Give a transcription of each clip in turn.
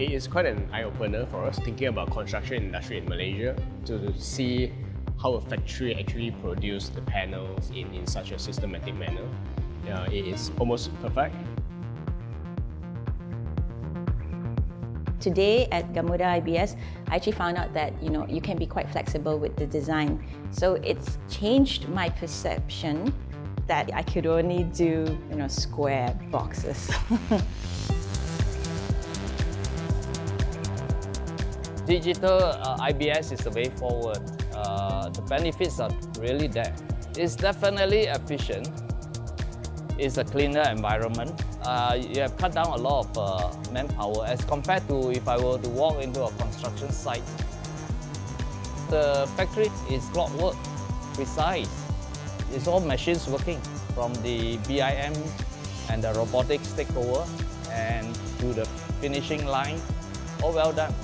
It is quite an eye-opener for us thinking about construction industry in Malaysia to see how a factory actually produced the panels in such a systematic manner. It is almost perfect. Today at Gamuda IBS, I actually found out that you can be quite flexible with the design. So it's changed my perception that I could only do square boxes. Digital IBS is the way forward. The benefits are really there. It's definitely efficient. It's a cleaner environment. You have cut down a lot of manpower as compared to if I were to walk into a construction site. The factory is clockwork, precise. It's all machines working from the BIM and the robotics takeover and to the finishing line. All well done.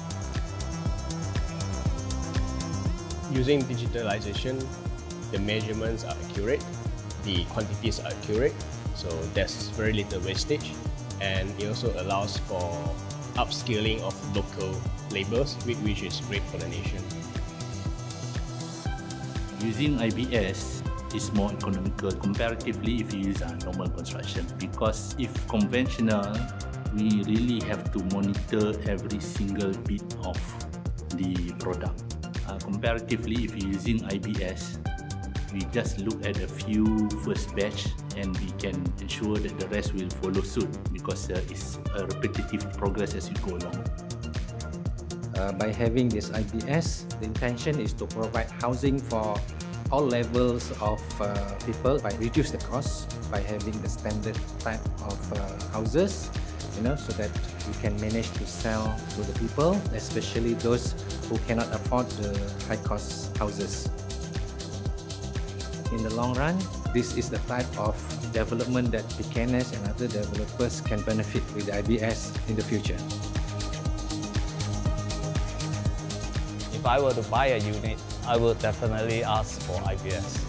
Using digitalization, the measurements are accurate, the quantities are accurate, so there's very little wastage, and it also allows for upskilling of local labours, which is great for the nation. Using IBS is more economical comparatively if you use a normal construction, because if conventional, we really have to monitor every single bit of the product. Comparatively, if you're using IBS, we just look at a few first batch and we can ensure that the rest will follow suit, because it's a repetitive progress as you go along. By having this IBS, the intention is to provide housing for all levels of people by reduce the cost, by having the standard type of houses, so that we can manage to sell to the people, especially those who cannot afford the high-cost houses. In the long run, this is the type of development that PKNS and other developers can benefit with IBS in the future. If I were to buy a unit, I would definitely ask for IBS.